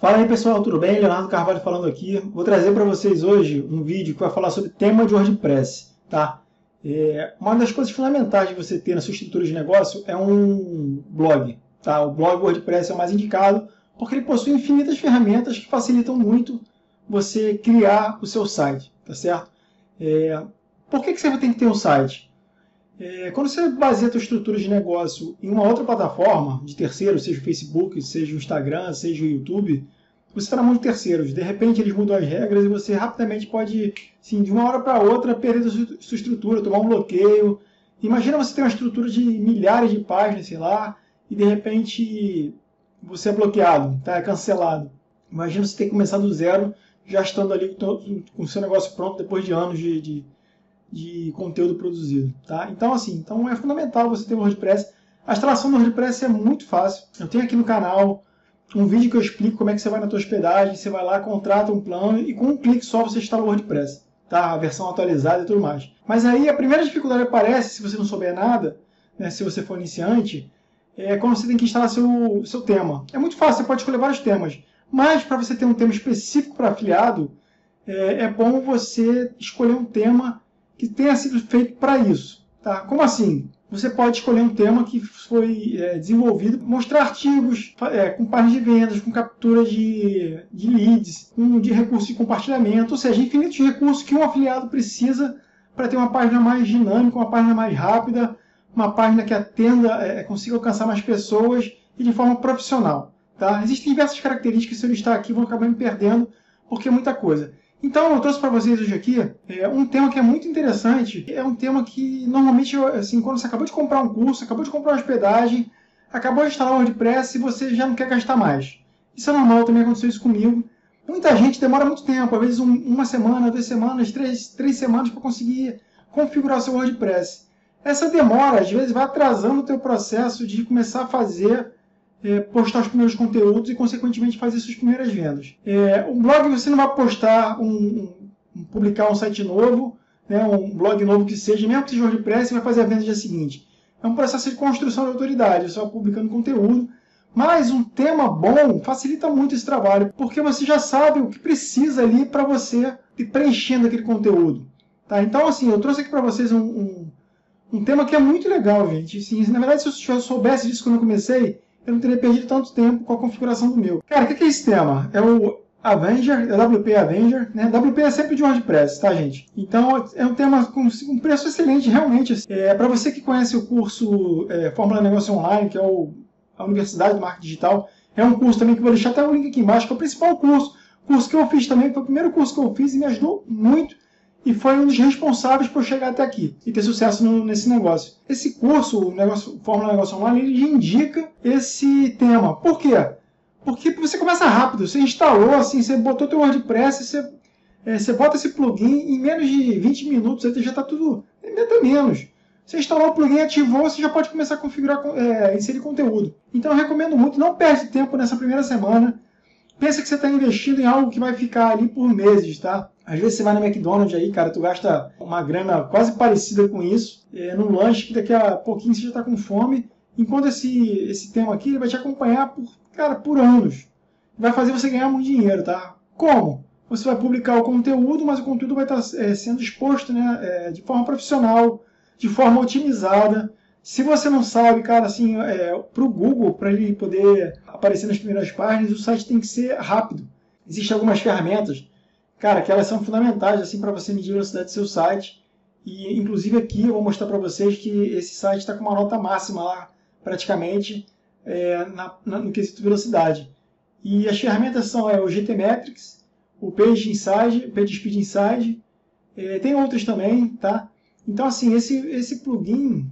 Fala aí pessoal, tudo bem? Leonardo Carvalho falando aqui. Vou trazer para vocês hoje um vídeo que vai falar sobre tema de WordPress. Tá? Uma das coisas fundamentais de você ter na sua estrutura de negócio é um blog. Tá? O blog WordPress é o mais indicado porque ele possui infinitas ferramentas que facilitam muito você criar o seu site. Tá certo? Por que você tem que ter um site? Quando você baseia a sua estrutura de negócio em uma outra plataforma de terceiro, seja o Facebook, seja o Instagram, seja o YouTube, você está na mão de terceiros. De repente eles mudam as regras e você rapidamente pode, assim, de uma hora para outra, perder a sua estrutura, tomar um bloqueio. Imagina você ter uma estrutura de milhares de páginas, sei lá, e de repente você é bloqueado, tá? É cancelado. Imagina você ter que começar do zero, já estando ali com o seu negócio pronto depois de anos de conteúdo produzido, tá? Então é fundamental você ter o WordPress. A instalação do WordPress é muito fácil. Eu tenho aqui no canal um vídeo que eu explico como é que você vai na tua hospedagem, você vai lá, contrata um plano e com um clique só você instala o WordPress, tá? A versão atualizada e tudo mais. Mas aí a primeira dificuldade aparece, se você não souber nada, né, se você for iniciante, é quando você tem que instalar seu tema. É muito fácil, você pode escolher vários temas, mas para você ter um tema específico para afiliado, é bom você escolher um tema que tenha sido feito para isso. Tá? Como assim? Você pode escolher um tema que foi desenvolvido, mostrar artigos com páginas de vendas, com captura de leads, de recursos de compartilhamento, ou seja, infinitos recursos que um afiliado precisa para ter uma página mais dinâmica, uma página mais rápida, uma página que atenda, consiga alcançar mais pessoas e de forma profissional. Tá? Existem diversas características que, se eu listar aqui, vão acabar me perdendo, porque é muita coisa. Então, eu trouxe para vocês hoje aqui um tema que é muito interessante. É um tema que, normalmente, assim, quando você acabou de comprar um curso, acabou de comprar uma hospedagem, acabou de instalar o WordPress e você já não quer gastar mais. Isso é normal, também aconteceu isso comigo. Muita gente demora muito tempo, às vezes uma semana, 2 semanas, três semanas para conseguir configurar o seu WordPress. Essa demora, às vezes, vai atrasando o teu processo de começar a fazer... postar os primeiros conteúdos e, consequentemente, fazer suas primeiras vendas. Um blog, você não vai postar, publicar um site novo, né, um blog novo que seja, mesmo que seja WordPress, você vai fazer a venda no dia seguinte. É um processo de construção de autoridade, só publicando conteúdo. Mas um tema bom facilita muito esse trabalho, porque você já sabe o que precisa ali para você ir preenchendo aquele conteúdo. Tá? Então, assim, eu trouxe aqui para vocês um tema que é muito legal, gente. Assim, na verdade, se eu soubesse disso quando eu comecei, eu não teria perdido tanto tempo com a configuração do meu. Cara, o que é esse tema? É o Avenger, é o WP Avenger, né? WP é sempre de WordPress, tá, gente? Então, é um tema com um preço excelente, realmente. Para você que conhece o curso Fórmula Negócio Online, que é a Universidade do Marketing Digital, é um curso também que eu vou deixar até o link aqui embaixo, que é o principal curso que eu fiz também, foi o primeiro curso que eu fiz e me ajudou muito. E foi um dos responsáveis por eu chegar até aqui e ter sucesso nesse negócio. Esse curso, o Fórmula Negócio Online, ele indica esse tema. Por quê? Porque você começa rápido. Você instalou, assim, você botou teu WordPress, você bota esse plugin, em menos de 20 minutos você já está tudo, até menos. Você instalou o plugin, ativou, você já pode começar a configurar, inserir conteúdo. Então eu recomendo muito, não perde tempo nessa primeira semana. Pensa que você está investindo em algo que vai ficar ali por meses, tá? Às vezes você vai no McDonald's aí, cara, tu gasta uma grana quase parecida com isso, num lanche que daqui a pouquinho você já está com fome, enquanto esse tema aqui ele vai te acompanhar por anos. Vai fazer você ganhar muito dinheiro, tá? Como? Você vai publicar o conteúdo, mas o conteúdo vai estar sendo exposto, né, de forma profissional, de forma otimizada. Se você não sabe, cara, assim, para o Google, para ele poder aparecer nas primeiras páginas, o site tem que ser rápido. Existem algumas ferramentas, cara, que elas são fundamentais assim para você medir a velocidade do seu site. E, inclusive, aqui eu vou mostrar para vocês que esse site está com uma nota máxima lá, praticamente, no quesito velocidade. E as ferramentas são o GTmetrix, o Page Speed Inside, tem outras também, tá? Então, assim, esse plugin,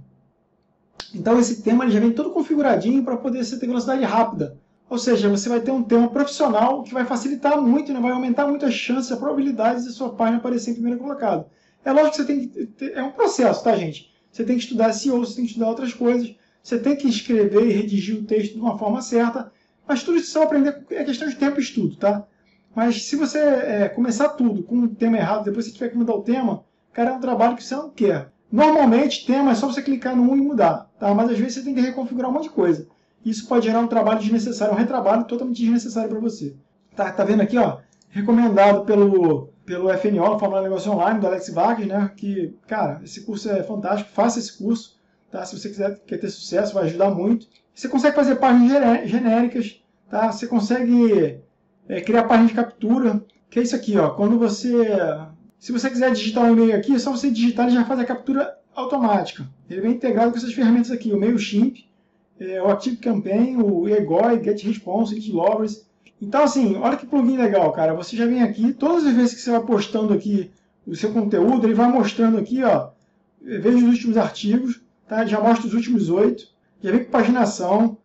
então esse tema ele já vem todo configuradinho para poder você ter velocidade rápida. Ou seja, você vai ter um tema profissional que vai facilitar muito, né? Vai aumentar muito as chances, a probabilidade de sua página aparecer em primeiro colocado. É lógico que você tem que é um processo, tá, gente? Você tem que estudar SEO, você tem que estudar outras coisas, você tem que escrever e redigir o texto de uma forma certa, mas tudo isso você vai aprender, é questão de tempo e estudo, tá? Mas se você começar tudo com um tema errado, depois você tiver que mudar o tema, cara, é um trabalho que você não quer. Normalmente, tema é só você clicar no 1 e mudar, tá? Mas às vezes você tem que reconfigurar um monte de coisa. Isso pode gerar um trabalho desnecessário, um retrabalho totalmente desnecessário para você. Tá vendo aqui, ó, recomendado pelo FNO, Fórmula Negócio Online, do Alex Vargas, né? Que, cara, esse curso é fantástico, faça esse curso, tá? Se você quer ter sucesso, vai ajudar muito. Você consegue fazer páginas genéricas, tá? Você consegue criar página de captura, que é isso aqui, ó. Quando você... Se você quiser digitar um e-mail aqui, é só você digitar, ele já faz a captura automática. Ele vem integrado com essas ferramentas aqui, o MailChimp, o Active Campaign, o Egoi, Get Response, Get Lovers. Então, assim, olha que plugin legal, cara. Você já vem aqui, todas as vezes que você vai postando aqui o seu conteúdo, ele vai mostrando aqui, ó, veja os últimos artigos, tá? Ele já mostra os últimos 8, já vem com paginação.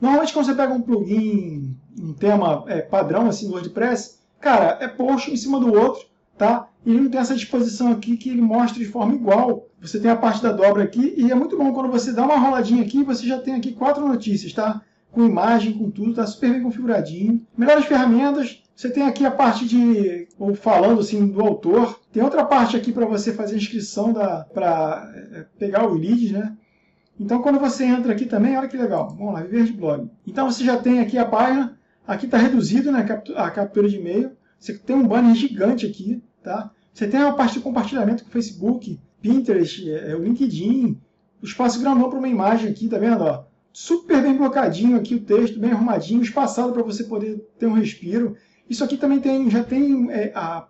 Normalmente, quando você pega um plugin, um tema padrão, assim, do WordPress, cara, é post em cima do outro, tá? E ele não tem essa disposição aqui que ele mostra de forma igual. Você tem a parte da dobra aqui, e é muito bom quando você dá uma roladinha aqui, você já tem aqui 4 notícias, tá? Com imagem, com tudo, tá super bem configuradinho. Melhores ferramentas, você tem aqui a parte de, ou falando assim, do autor. Tem outra parte aqui para você fazer a inscrição, para pegar os leads, né? Então, quando você entra aqui também, olha que legal. Vamos lá, Viver de Blog. Então, você já tem aqui a página. Aqui tá reduzido, né, a captura de e-mail. Você tem um banner gigante aqui, tá? Você tem a parte de compartilhamento com o Facebook, Pinterest, o LinkedIn. O espaço grandão para uma imagem aqui, tá vendo, ó? Super bem blocadinho aqui o texto, bem arrumadinho, espaçado para você poder ter um respiro. Isso aqui também já tem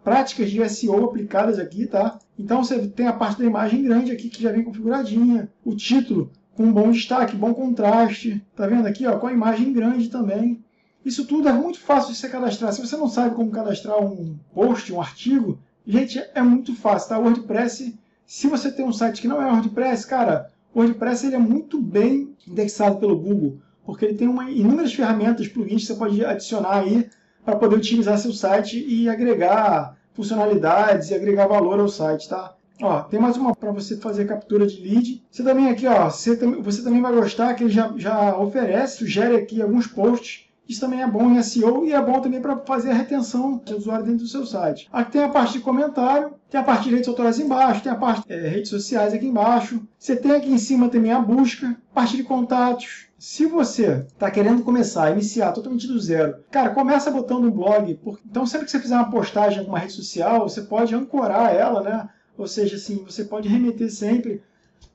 práticas de SEO aplicadas aqui, tá? Então você tem a parte da imagem grande aqui que já vem configuradinha. O título com um bom destaque, bom contraste. Tá vendo aqui, ó, com a imagem grande também. Isso tudo é muito fácil de você cadastrar. Se você não sabe como cadastrar um post, um artigo, gente, é muito fácil, tá? O WordPress, se você tem um site que não é WordPress, cara... O WordPress ele é muito bem indexado pelo Google, porque ele tem inúmeras ferramentas, plugins que você pode adicionar aí para poder utilizar seu site e agregar funcionalidades e agregar valor ao site, tá? Ó, tem mais uma para você fazer captura de lead. Você também aqui, ó, você também vai gostar que ele já oferece, sugere aqui alguns posts. Isso também é bom em SEO e é bom também para fazer a retenção do usuário dentro do seu site. Aqui tem a parte de comentário, tem a parte de redes autorais embaixo, tem a parte de redes sociais aqui embaixo. Você tem aqui em cima também a busca, parte de contatos. Se você está querendo começar, iniciar totalmente do zero, cara, começa botando um blog. Então sempre que você fizer uma postagem em alguma rede social, você pode ancorar ela, né? Ou seja, assim, você pode remeter sempre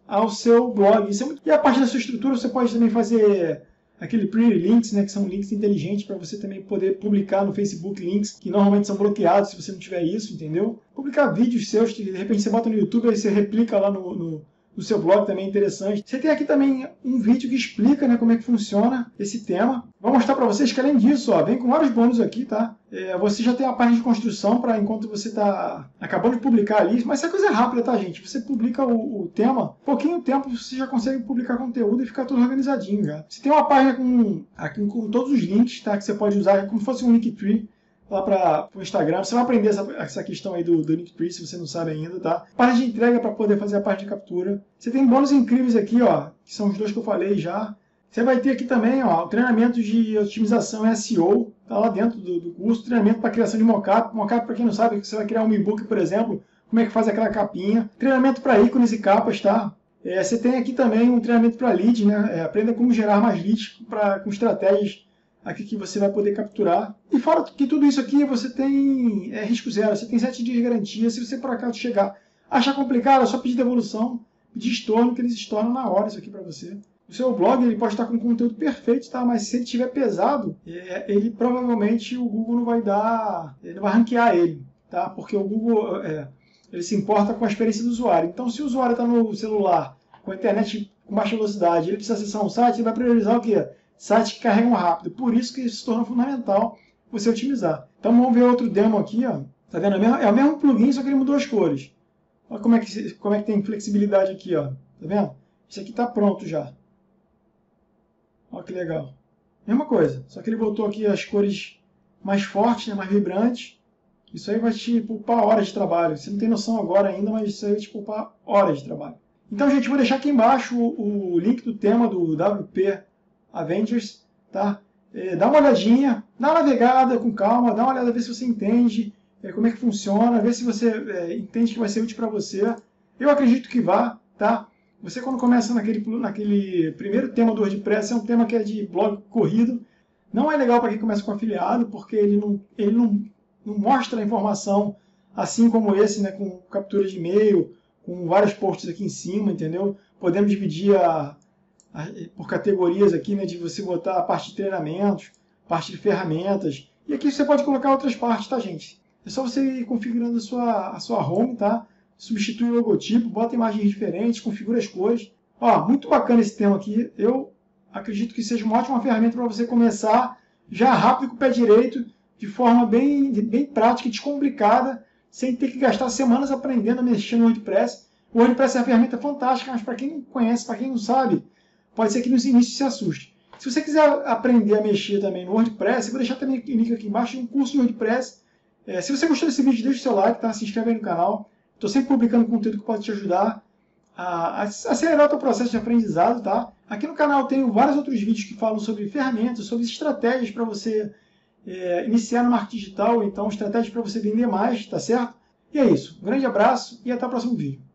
ao seu blog. E a parte da sua estrutura você pode também fazer... Aquele pre-links, né, que são links inteligentes para você também poder publicar no Facebook links que normalmente são bloqueados se você não tiver isso, entendeu? Publicar vídeos seus, de repente você bota no YouTube, aí você replica lá no seu blog, também é interessante. Você tem aqui também um vídeo que explica, né, como é que funciona esse tema. Vou mostrar para vocês que além disso, ó, vem com vários bônus aqui, tá? Você já tem a página de construção para enquanto você está acabando de publicar ali. Mas isso é coisa rápida, tá, gente? Você publica o tema, pouquinho tempo você já consegue publicar conteúdo e ficar tudo organizadinho já. Você tem uma página com todos os links, tá? Que você pode usar como se fosse um Linktree. Lá para o Instagram, você vai aprender essa questão aí do Linktree, se você não sabe ainda, tá? Parte de entrega para poder fazer a parte de captura. Você tem bônus incríveis aqui, ó, que são os 2 que eu falei já. Você vai ter aqui também, ó, treinamento de otimização SEO, tá lá dentro do curso. Treinamento para criação de mockup. Mockup, para quem não sabe, você vai criar um e-book, por exemplo, como é que faz aquela capinha. Treinamento para ícones e capas, tá? Você tem aqui também um treinamento para leads, né? Aprenda como gerar mais leads com estratégias aqui que você vai poder capturar. E fora que tudo isso aqui você tem risco zero, você tem 7 dias de garantia. Se você por acaso chegar, achar complicado, é só pedir devolução, pedir estorno, que eles estornam na hora isso aqui para você. O seu blog ele pode estar com conteúdo perfeito, tá? Mas se ele estiver pesado, ele provavelmente o Google não vai dar, ele não vai ranquear ele, tá? Porque o Google ele se importa com a experiência do usuário. Então se o usuário está no celular, com a internet com baixa velocidade, ele precisa acessar um site, ele vai priorizar o quê? Sites que carregam rápido, por isso que se torna fundamental você otimizar. Então vamos ver outro demo aqui, ó. Tá vendo? É o mesmo plugin, só que ele mudou as cores. Olha como é que tem flexibilidade aqui, ó. Tá vendo? Isso aqui tá pronto já. Olha que legal. Mesma coisa, só que ele botou aqui as cores mais fortes, né, mais vibrantes. Isso aí vai te poupar horas de trabalho. Você não tem noção agora ainda, mas isso aí vai te poupar horas de trabalho. Então, gente, vou deixar aqui embaixo o link do tema do WP Avengers, tá? Dá uma olhadinha, dá uma navegada com calma, dá uma olhada, vê se você entende como é que funciona, vê se você entende que vai ser útil para você. Eu acredito que vá, tá? Você quando começa naquele primeiro tema do WordPress, é um tema que é de blog corrido, Não é legal para quem começa com afiliado, porque ele não mostra a informação assim como esse, né, com captura de e-mail, com vários posts aqui em cima, entendeu? Podemos dividir por categorias aqui, né, de você botar a parte de treinamentos, parte de ferramentas. E aqui você pode colocar outras partes, tá, gente? É só você ir configurando a sua home, tá? Substitui o logotipo, bota imagens diferentes, configura as cores. Ó, muito bacana esse tema aqui. Eu acredito que seja uma ótima ferramenta para você começar já rápido com o pé direito, de forma bem prática e descomplicada, sem ter que gastar semanas aprendendo a mexer no WordPress. O WordPress é uma ferramenta fantástica, mas para quem não conhece, para quem não sabe, pode ser que nos inícios se assuste. Se você quiser aprender a mexer também no WordPress, eu vou deixar também o link aqui embaixo de um curso de WordPress. Se você gostou desse vídeo, deixa o seu like, tá? Se inscreve aí no canal. Estou sempre publicando conteúdo que pode te ajudar a acelerar o teu processo de aprendizado, tá? Aqui no canal tenho vários outros vídeos que falam sobre ferramentas, sobre estratégias para você iniciar no marketing digital, então estratégias para você vender mais, tá certo? E é isso. Um grande abraço e até o próximo vídeo.